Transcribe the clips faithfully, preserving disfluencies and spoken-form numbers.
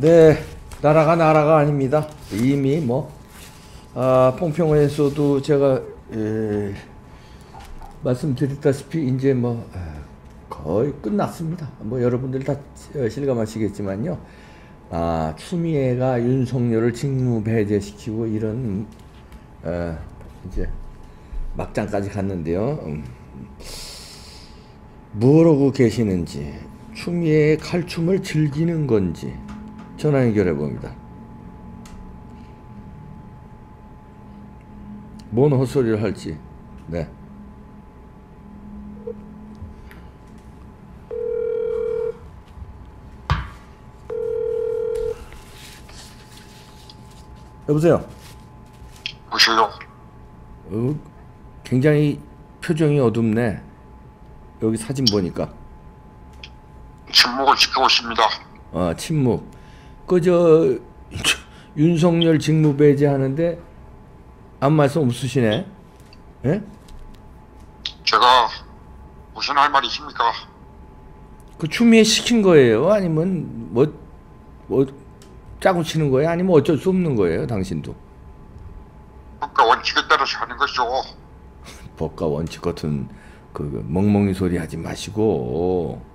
네, 나라가 나라가 아닙니다. 이미 뭐 아, 퐁평에서도 제가 에, 말씀드렸다시피 이제 뭐 거의 끝났습니다. 뭐 여러분들 다 실감하시겠지만요. 아, 추미애가 윤석열을 직무배제시키고 이런 에, 이제 막장까지 갔는데요. 음, 뭐라고 계시는지, 추미애의 칼춤을 즐기는 건지 전화 연결해 봅니다. 뭔 헛소리를 할지. 네. 여보세요. 보세요. 어, 굉장히 표정이 어둡네. 여기 사진 보니까. 침묵을 지키고 있습니다. 아, 침묵. 그저 윤석열 직무배제하는데 아무 말씀 없으시네. 예? 제가 무슨 할 말이 있습니까? 그 추미애 시킨 거예요? 아니면 뭐, 뭐 짜고 치는 거예요? 아니면 어쩔 수 없는 거예요? 당신도. 법과 원칙에 따라서 하는 것이죠. 법과 원칙 같은 그 멍멍이 소리 하지 마시고.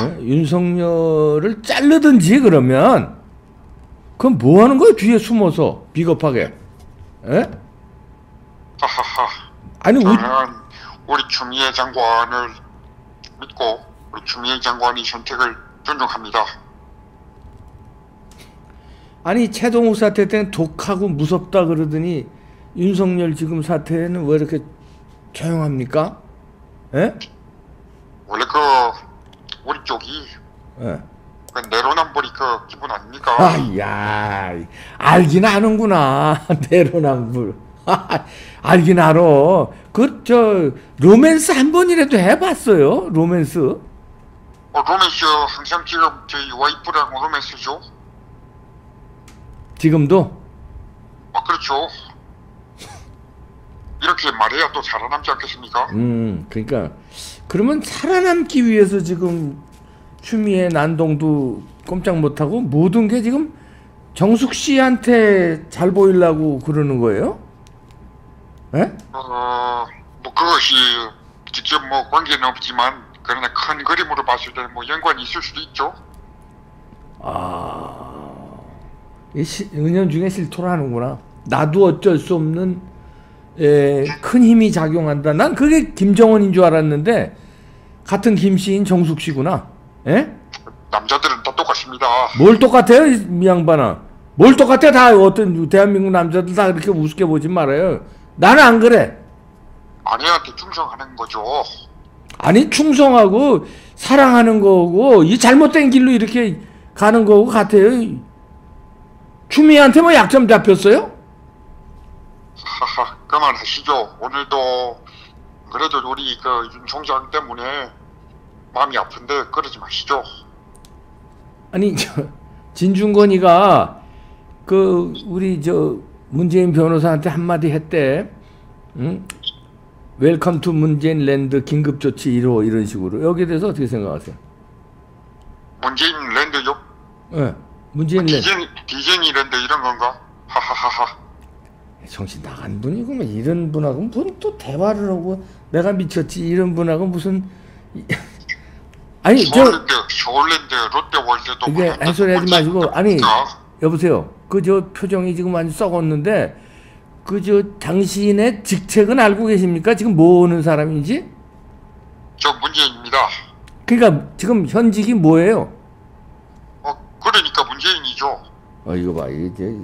예? 윤석열을 자르든지. 그러면 그럼 뭐 하는 거예요? 뒤에 숨어서 비겁하게. 예? 하하하. 아니, 저는 우리, 우리 추미애 장관을 믿고 우리 추미애 장관이 선택을 존중합니다. 아니, 최동욱 사태 때는 독하고 무섭다 그러더니 윤석열 지금 사태는 왜 이렇게 조용합니까? 예? 원래 그 우리 쪽이 예. 그 내로남불이 그 기분 아닙니까? 아야, 알긴 아는구나. 내로남불. 알긴 알아. 그 저 로맨스 한 번이라도 해봤어요? 로맨스? 어, 로맨스 항상 지금 저희 와이프랑 로맨스죠. 지금도? 아, 그렇죠. 이렇게 말해야 또 살아남지 않겠습니까? 음, 그러니까 그러면 살아남기 위해서 지금 추미애 난동도 꼼짝 못하고 모든 게 지금 정숙 씨한테 잘 보이려고 그러는 거예요? 예? 어, 뭐 그것이 직접 뭐 관계는 없지만 그러나 큰 그림으로 봤을 때는 뭐 연관이 있을 수도 있죠. 아, 이 시, 은연 중에 실토를 하는구나. 나도 어쩔 수 없는, 예, 큰 힘이 작용한다. 난 그게 김정은인 줄 알았는데 같은 김씨인 정숙 씨구나. 예? 남자들은 다 똑같습니다. 뭘 똑같아요, 이 양반아? 뭘 똑같아? 다 어떤 대한민국 남자들 다 그렇게 우습게 보지 말아요. 나는 안 그래. 아내한테 충성하는 거죠. 아니, 충성하고 사랑하는 거고 이 잘못된 길로 이렇게 가는 거고 같아요. 추미애한테 뭐 약점 잡혔어요? 하하. 그만하시죠. 오늘도 그래도 우리 그 윤 총장 때문에 마음이 아픈데 그러지 마시죠. 아니, 저 진중건이가 그 우리 저 문재인 변호사한테 한마디 했대. 응? 웰컴 투 문재인 랜드 긴급조치 일 호 이런 식으로. 여기에 대해서 어떻게 생각하세요? 문재인 랜드요? 예. 네, 문재인 아, 디즈니, 랜드. 디즈니 랜드 이런 건가? 하하하하. 정신 나간 분이고 뭐 이런 분하고 무슨 또 대화를 하고. 내가 미쳤지. 이런 분하고 무슨 아니, 서울랜드, 저 서울랜드 롯데월드도 이게 한 소리 하지 마시고. 아니, 여보세요. 그 저 표정이 지금 많이 썩었는데 그 저 당신의 직책은 알고 계십니까? 지금 뭐 하는 사람인지? 저 문재인입니다. 그러니까 지금 현직이 뭐예요? 어, 그러니까 문재인이죠. 어, 이거 봐. 이게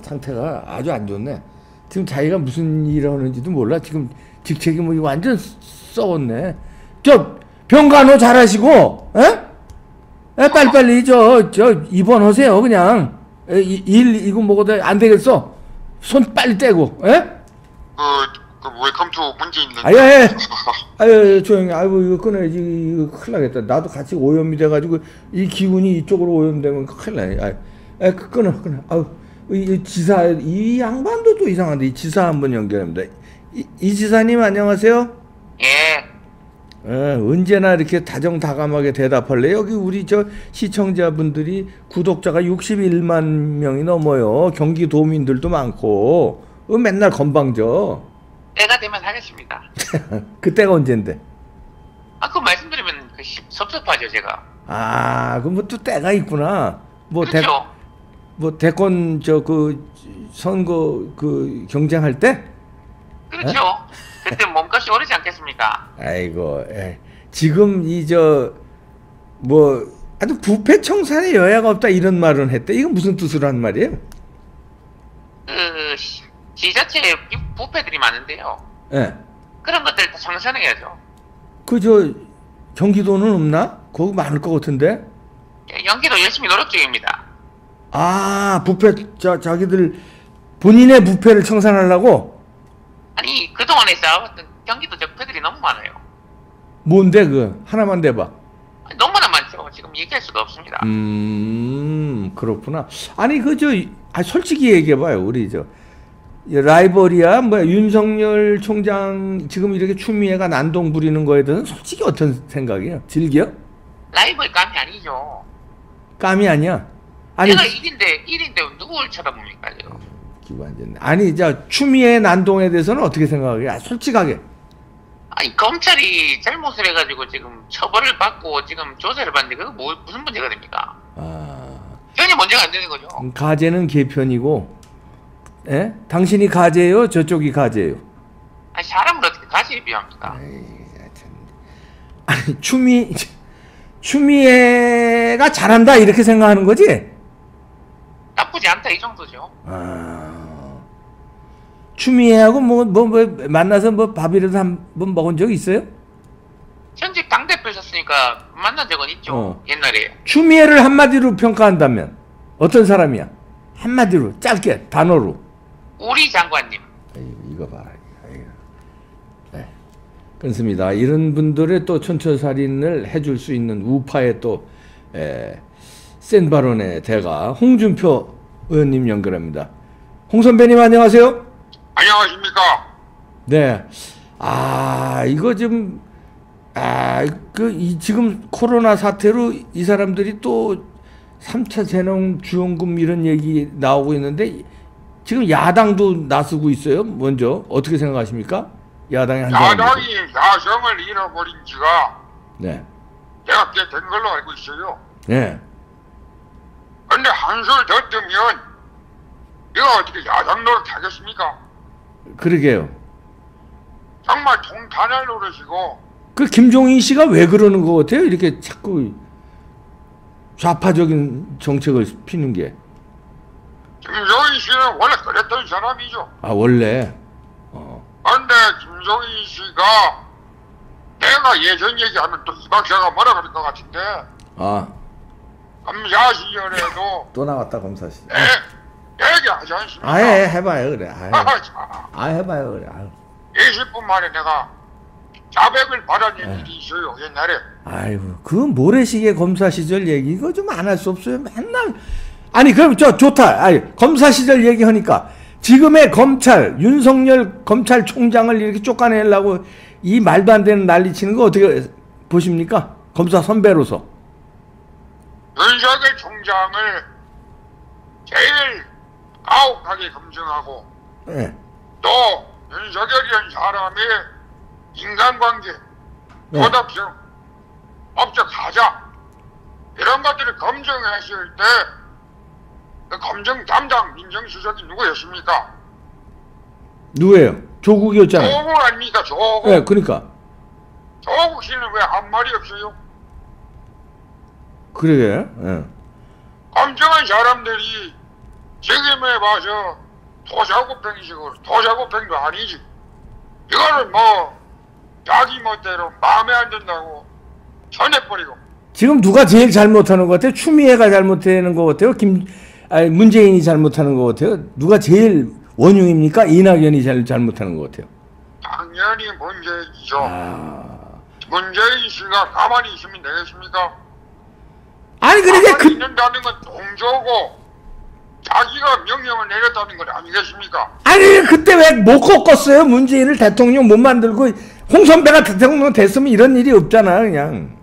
상태가 아주 안 좋네. 지금 자기가 무슨 일을 하는지도 몰라. 지금 직책이 뭐 이거 완전 썩었네. 저 병간호 잘하시고, 에? 에, 빨리빨리 저 저 입원하세요. 그냥 에, 이, 일 이거 뭐고 안 되겠어. 손 빨리 떼고, 에? 그 웰컴 투 문재인. 아예, 아예 조용히. 아이고, 이거 끊어야지. 이거 큰일 나겠다. 나도 같이 오염이 돼가지고 이 기운이 이쪽으로 오염되면 큰일 나요. 에, 끊어, 끊어. 아우. 이 지사, 이 양반도 또 이상한데. 이 지사 한번 연결합니다. 이, 이 지사님 안녕하세요? 예. 예, 언제나 이렇게 다정다감하게 대답할래. 여기 우리 저 시청자분들이 구독자가 육십일만 명이 넘어요. 경기도민들도 많고. 어, 맨날 건방져. 때가 되면 하겠습니다. 그때가 언젠데? 아, 그거 말씀드리면 그 섭섭하죠, 제가. 아, 그럼 뭐 또 때가 있구나. 뭐 그렇죠. 대, 뭐 대권 저 그 선거 그 경쟁할 때? 그렇죠. 에? 그때 몸값이 오르지 않겠습니까? 아이고, 에이. 지금 이 저 뭐 아주 부패청산에 여야가 없다 이런 말은 했대. 이건 무슨 뜻으로 한 말이에요? 그 지자체에 부패들이 많은데요. 예. 그런 것들 다 청산해야죠. 그 저 경기도는 없나? 거기 많을 것 같은데. 예, 경기도 열심히 노력 중입니다. 아, 부패 자 자기들 본인의 부패를 청산하려고. 아니, 그동안에 싸워왔던 경기도 적폐들이 너무 많아요. 뭔데, 그? 하나만 대봐. 아니, 너무나 많죠. 지금 얘기할 수가 없습니다. 음, 그렇구나. 아니, 그, 저, 아, 솔직히 얘기해봐요. 우리, 저, 라이벌이야, 뭐야, 윤석열 총장, 지금 이렇게 추미애가 난동 부리는 거에 대해서는 솔직히 어떤 생각이에요? 즐겨? 라이벌 감이 아니죠. 감이 아니야? 아니. 내가 일인데, 일인데 누굴 쳐다봅니까, 지금? 아니, 자, 추미애 난동에 대해서는 어떻게 생각해? 아, 솔직하게. 아니, 검찰이 잘못을 해가지고 지금 처벌을 받고 지금 조사를 받는데 그거 뭐, 무슨 문제가 됩니까? 아. 전혀 문제가 안 되는 거죠. 가재는 개편이고, 예? 당신이 가재예요? 저쪽이 가재예요? 아니, 사람을 어떻게 가재에 비합니까? 아니, 추미, 추미애가 잘한다, 이렇게 생각하는 거지? 나쁘지 않다, 이 정도죠. 아. 추미애하고 뭐, 뭐, 뭐, 만나서 뭐 밥이라도 한 번 먹은 적 있어요? 현직 당대표셨으니까 만난 적은 있죠. 어. 옛날에. 추미애를 한마디로 평가한다면 어떤 사람이야? 한마디로, 짧게, 단어로. 우리 장관님. 아이고, 이거 봐라. 아이고. 네. 끊습니다. 이런 분들의 또 촌철살인을 해줄 수 있는 우파의 또, 에, 센 발언의 대가, 홍준표 의원님 연결합니다. 홍 선배님, 안녕하세요. 안녕하십니까. 네. 아, 이거 지금, 아, 그, 이, 지금 코로나 사태로 이 사람들이 또 삼 차 재난지원금 이런 얘기 나오고 있는데 지금 야당도 나서고 있어요. 먼저, 어떻게 생각하십니까? 야당이 한 야당이 야성을 잃어버린 지가. 네. 내가 꽤 된 걸로 알고 있어요. 네. 근데 한술 더 뜨면 내가 어떻게 야당 노릇 하겠습니까? 그러게요. 정말 통탄을 노릇이고. 그 김종인 씨가 왜 그러는 것 같아요? 이렇게 자꾸 좌파적인 정책을 피는 게. 김종인 씨는 원래 그랬던 사람이죠. 아, 원래. 어. 근데 김종인 씨가 내가 예전 얘기하면 또 이 박사가 뭐라 그럴 것 같은데. 아. 검사 시절에도 또 나왔다. 검사 시절. 네, 얘기하지 않습니까? 아예 해봐요 그래. 아예 아, 해봐요 그래. 아유. 이십 분 만에 내가 자백을 받은 에. 일이 있어요 옛날에. 아이고, 그 모래시계 검사 시절 얘기 이거 좀 안 할 수 없어요. 맨날. 아니, 그럼 저 좋다. 아니, 검사 시절 얘기하니까 지금의 검찰 윤석열 검찰총장을 이렇게 쫓아내려고 이 말도 안 되는 난리치는 거 어떻게 보십니까? 검사 선배로서. 윤석열 총장을 제일 가혹하게 검증하고. 네. 또 윤석열이란 사람의 인간관계, 도덕성, 네. 법적 하자 이런 것들을 검증했을 때 그 검증 담당 민정수석이 누구였습니까? 누구예요? 조국이었잖아요. 조국 아닙니까? 조국. 네, 그러니까. 조국 씨는 왜 한 말이 없어요? 그러게. 예. 검증한 사람들이 책임에 봐서 토사구팽식으로, 토사구팽도 아니지. 이거를 뭐 자기 멋대로 마음에 안 든다고 전해버리고. 지금 누가 제일 잘못하는 것 같아요? 추미애가 잘못하는 것 같아요? 김, 아니, 문재인이 잘못하는 것 같아요? 누가 제일 원흉입니까? 이낙연이 잘 잘못하는 것 같아요? 당연히 문재인이죠. 아... 문재인 씨가 가만히 있으면 되겠습니까? 아니, 그러니까 그 있는다는 건 동조고 자기가 명령을 내렸다는 건 아니겠습니까? 아니, 그때 왜 못 꺾었어요? 문재인을 대통령 못 만들고 홍선배가 대통령 됐으면 이런 일이 없잖아. 그냥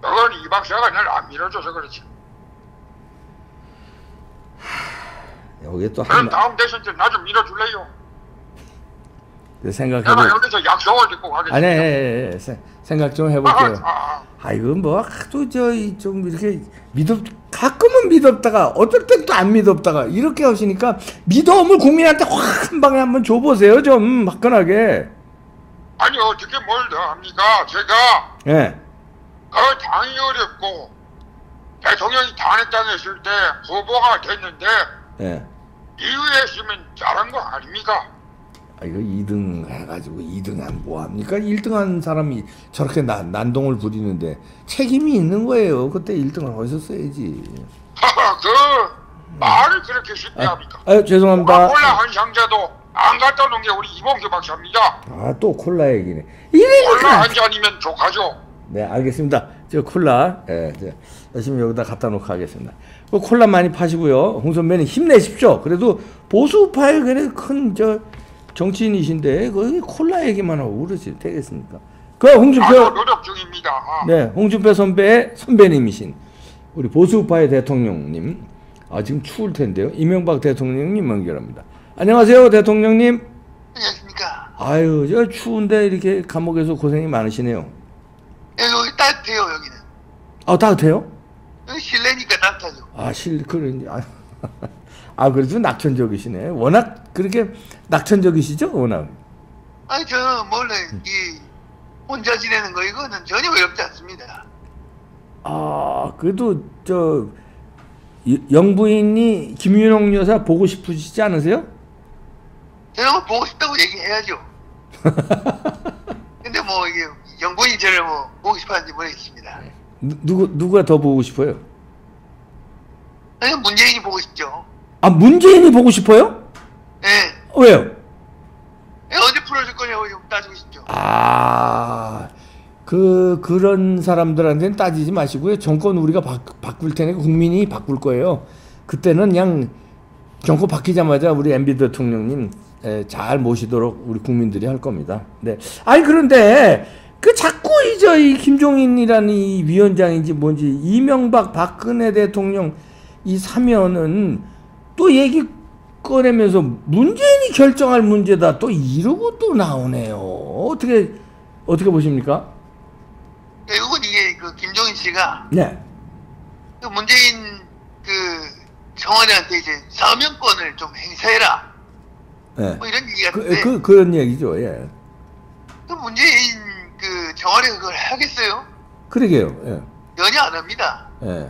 그건 이 박사가 날 안 밀어줘서 그렇지. 여기 또 그럼 한... 다음 대선 때 나 좀 밀어줄래요? 생각해보... 내가 여기서 약속을 듣고 가겠습니다. 아니, 예, 예. 세, 생각 좀 해볼게요. 아, 아, 아. 아 이거 뭐 하도 저 좀 이렇게 믿음 가끔은 믿었다가 어떨 땐 또 안 믿었다가 이렇게 하시니까 믿음을 국민한테 확 한 방에 한번 줘보세요. 좀 화끈하게. 아니 어떻게 뭘 더 합니까? 제가 예. 그 당이 어렵고 대통령이 당했다고 했을 때 후보가 됐는데 예. 이유에 있으면 잘한 거 아닙니까? 아, 이거 이 등 해가지고 이 등 안 뭐합니까? 일 등 한 사람이 저렇게 나, 난동을 부리는데 책임이 있는 거예요. 그때 일 등을 어디서 써야지. 그 말을 그렇게 쉽게 아, 합니까? 아, 죄송합니다. 아, 콜라 한 상자도 안 갖다 놓은 게 우리 이봉규 박사입니다. 아, 또 콜라 얘기네. 콜라 한 잔이면 족하죠. 네, 알겠습니다. 저 콜라 예, 저 열심히 여기다 갖다 놓고 하겠습니다. 그 콜라 많이 파시고요. 홍선배는 힘내십시오. 그래도 보수파의 그래 큰 저 정치인이신데 거기 콜라 얘기만 하고 그러지 되겠습니까? 그 홍준표 아, 노력 중입니다. 아. 네, 홍준표 선배의 선배님이신 우리 보수파의 대통령님. 아 지금 추울 텐데요. 이명박 대통령님 연결합니다. 안녕하세요, 대통령님. 안녕하십니까. 아유, 저 추운데 이렇게 감옥에서 고생이 많으시네요. 여기 따뜻해요, 여기는. 아, 따뜻해요? 실내니까 따뜻하죠. 아, 실, 그런, 아, 아, 그래도 낙천적이시네. 워낙, 그렇게 낙천적이시죠, 워낙? 아니, 저는 원래, 이, 혼자 지내는 거, 이거는 전혀 외롭지 않습니다. 아, 그래도, 저, 영부인이 김윤옥 여사 보고 싶으시지 않으세요? 제가 보고 싶다고 얘기해야죠. 근데 뭐, 이게, 영부인이 저를 뭐 보고 싶어하는지 모르겠습니다. 누구 누가 더 보고 싶어요? 아니 문재인이 보고 싶죠. 아 문재인이 보고 싶어요? 네. 왜요? 네, 언제 풀어줄 거냐고 좀 따지고 싶죠. 아, 그 그런 사람들한테는 따지지 마시고요. 정권 우리가 바, 바꿀 테니까 국민이 바꿀 거예요. 그때는 그냥 정권 바뀌자마자 우리 엠비 대통령님 잘 모시도록 우리 국민들이 할 겁니다. 네. 아니 그런데. 그 자꾸 이저 이 김종인이라는 이 위원장인지 뭔지 이명박 박근혜 대통령 이 사면은 또 얘기 꺼내면서 문재인이 결정할 문제다 또 이러고 또 나오네요. 어떻게 어떻게 보십니까? 네, 이건 이게 그 김종인 씨가 네. 그 문재인 그 청와대한테 이제 사면권을 좀 행사해라. 네. 뭐 이런 얘기 같은데. 그, 그 그런 얘기죠. 예. 그 문재인 그 정원이 그걸 하겠어요? 그러게요. 예. 전혀 안 합니다. 예.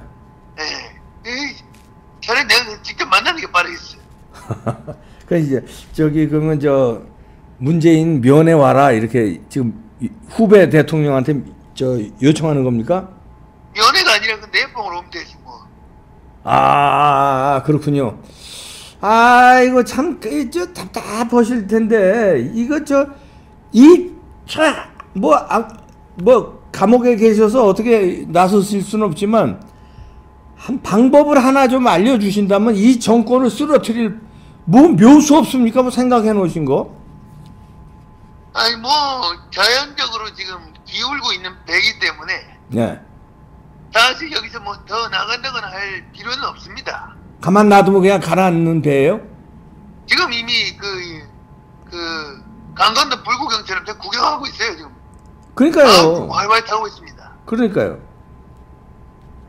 예. 저는 내가 직접 만나는 게 빠르겠어요. 그 이제 저기 그러면 저 문재인 면회 와라 이렇게 지금 후배 대통령한테 저 요청하는 겁니까? 면회가 아니라 그 내용으로 오면 되지 뭐. 아 그렇군요. 아 이거 참 저 답답하실 텐데 이거 저 이 차. 뭐, 아, 뭐, 감옥에 계셔서 어떻게 나서실 수는 없지만, 한 방법을 하나 좀 알려주신다면, 이 정권을 쓰러뜨릴, 뭐, 묘수 없습니까? 뭐, 생각해 놓으신 거? 아니, 뭐, 자연적으로 지금 기울고 있는 배기 때문에, 네. 사실 여기서 뭐, 더 나간다거나 할 필요는 없습니다. 가만 놔두면 그냥 가라앉는 배예요? 지금 이미 그, 그, 강건도 불구경처럼 구경하고 있어요, 지금. 그러니까요. 활발 타고 있습니다. 그러니까요.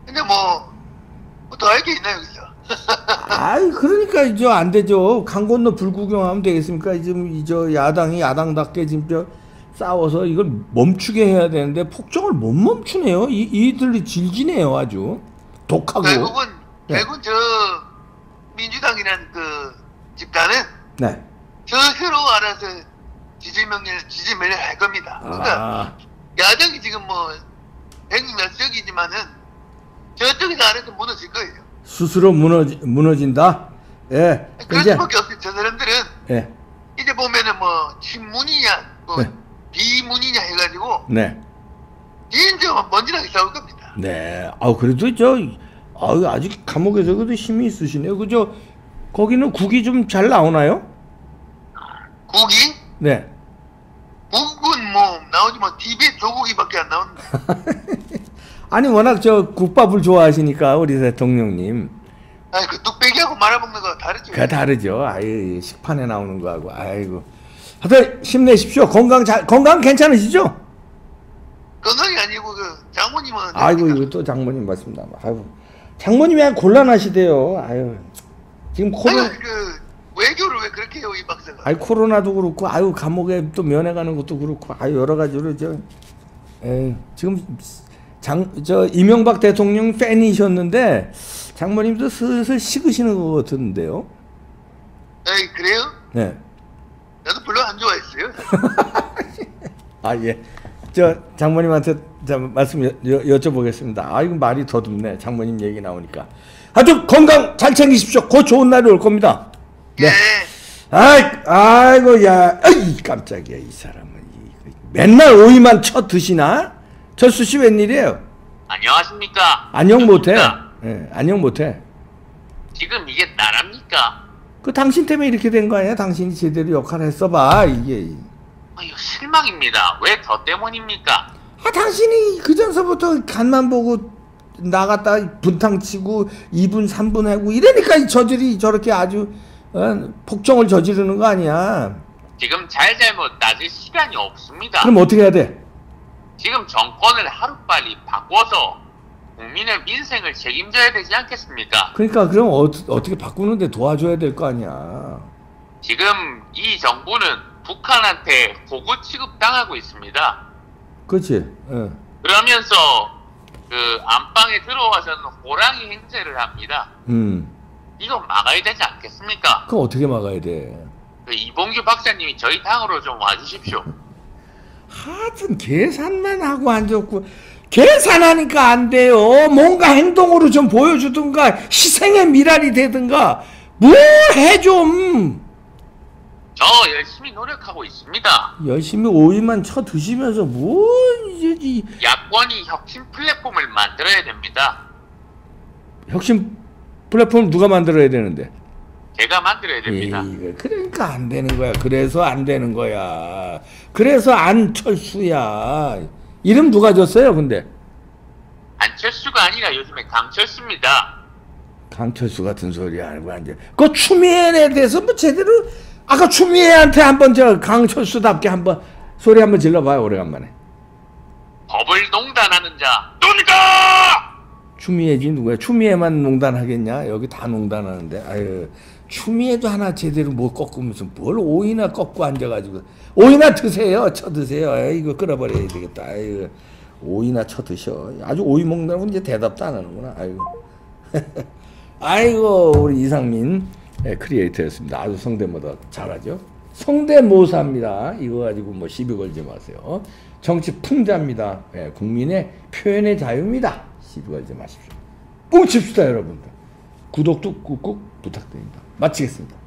근데 뭐, 뭐 더 할 게 있나요, 여기서? 아이, 그러니까, 이제 안 되죠. 강건도 불구경하면 되겠습니까? 지금, 이 저, 야당이 야당답게 지금 저, 싸워서 이걸 멈추게 해야 되는데, 폭정을 못 멈추네요. 이, 이들이 질지네요, 아주. 독하고. 결국은, 네. 결국은 저, 민주당이라는 그, 집단은. 네. 저 새로 알아서, 지지명령, 지지명령 할 겁니다. 그러니까, 아. 야당이 지금 뭐, 백몇 석이지만은, 저쪽에서 안에서 무너질 거예요. 스스로 무너지, 무너진다? 예. 그럴 수밖에 없어요. 저 사람들은, 예. 이제 보면은 뭐, 친문이냐, 뭐, 네. 비문이냐 해가지고, 네. 진정 먼지나게 싸울 겁니다. 네. 아우, 그래도 저, 아우, 아직 감옥에서 그래도 힘이 있으시네요. 그죠? 거기는 국이 좀 잘 나오나요? 국이? 네. 국은 뭐, 나오 아니 워낙 저 국밥을 좋아하시니까 우리 대통령님. 아니 그 뚝배기하고 말아먹는 거 다르죠. 그 다르죠. 아유 식판에 나오는 거하고. 아이고. 하여튼 힘내십시오. 건강 잘 건강 괜찮으시죠? 건강이 아니고 그 장모님은. 아이고 됩니까? 이거 또 장모님 맞습니다. 아이고 장모님이 아주 곤란하시대요. 아유 지금 코로. 아니, 그 외교를 왜 그렇게 해요 이 박사가? 아이 코로나도 그렇고 아유 감옥에 또 면회가는 것도 그렇고 아유 여러 가지로 저. 에 지금 장 저 이명박 대통령 팬이셨는데 장모님도 슬슬 식으시는 것 같은데요? 에이 그래요? 네. 나도 별로 안 좋아했어요. 아 예. 저 장모님한테 말씀 여, 여, 여쭤보겠습니다. 아 이거 말이 더듬네. 장모님 얘기 나오니까. 하여튼 건강 잘 챙기십시오. 곧 좋은 날이 올 겁니다. 네. 예. 아이 아이고 야. 아이 깜짝이야 이 사람은. 맨날 오이만 쳐 드시나? 철수 씨 웬일이에요? 안녕하십니까? 안녕 못해. 예, 안녕 못해. 지금 이게 나랍니까? 그 당신 때문에 이렇게 된 거 아니야? 당신이 제대로 역할을 했어봐 이게. 아유 실망입니다. 왜 저 때문입니까? 아 당신이 그 전서부터 간만 보고 나갔다 분탕치고 이 분 삼 분 하고 이러니까 저들이 저렇게 아주 어, 폭정을 저지르는 거 아니야? 지금 잘잘못 따질 시간이 없습니다. 그럼 어떻게 해야 돼? 지금 정권을 하루빨리 바꿔서 국민의 민생을 책임져야 되지 않겠습니까? 그러니까 그럼 어, 어떻게 바꾸는데 도와줘야 될 거 아니야. 지금 이 정부는 북한한테 보고 취급당하고 있습니다. 그렇지. 예. 그러면서 그 안방에 들어와서는 호랑이 행세를 합니다. 음. 이거 막아야 되지 않겠습니까? 그럼 어떻게 막아야 돼? 이봉규 박사님이 저희 당으로 좀 와주십시오. 하여튼 계산만 하고 앉았고 계산하니까 안 돼요. 뭔가 행동으로 좀 보여주든가 희생의 미랄이 되든가 뭐 해 좀. 저 열심히 노력하고 있습니다. 열심히 오이만 쳐 드시면서 뭐 이제 야권이 혁신 플랫폼을 만들어야 됩니다. 혁신 플랫폼 누가 만들어야 되는데? 제가 만들어야 됩니다. 에이, 그러니까 안 되는 거야. 그래서 안 되는 거야. 그래서 안철수야. 이름 누가 줬어요, 근데? 안철수가 아니라 요즘에 강철수입니다. 강철수 같은 소리 아니고 이제 그 추미애에 대해서 뭐 제대로 아까 추미애한테 한번 저 강철수답게 한번 소리 한번 질러봐요, 오래간만에. 법을 농단하는 자, 논다! 추미애지 누구야? 추미애만 농단하겠냐? 여기 다 농단하는데. 아유. 추미애도 하나 제대로 못 꺾으면서 뭘 오이나 꺾고 앉아가지고 오이나 드세요, 쳐 드세요. 이거 끌어버려야 되겠다. 아이고, 오이나 쳐 드셔. 아주 오이 먹느라고 이제 대답도 안 하는구나. 아이고, 아이고 우리 이상민 네, 크리에이터였습니다. 아주 성대모사 잘하죠. 성대모사입니다. 이거 가지고 뭐 시비 걸지 마세요. 정치 풍자입니다. 네, 국민의 표현의 자유입니다. 시비 걸지 마십시오. 뭉칩시다 여러분들. 구독도 꾹꾹 부탁드립니다. 마치겠습니다.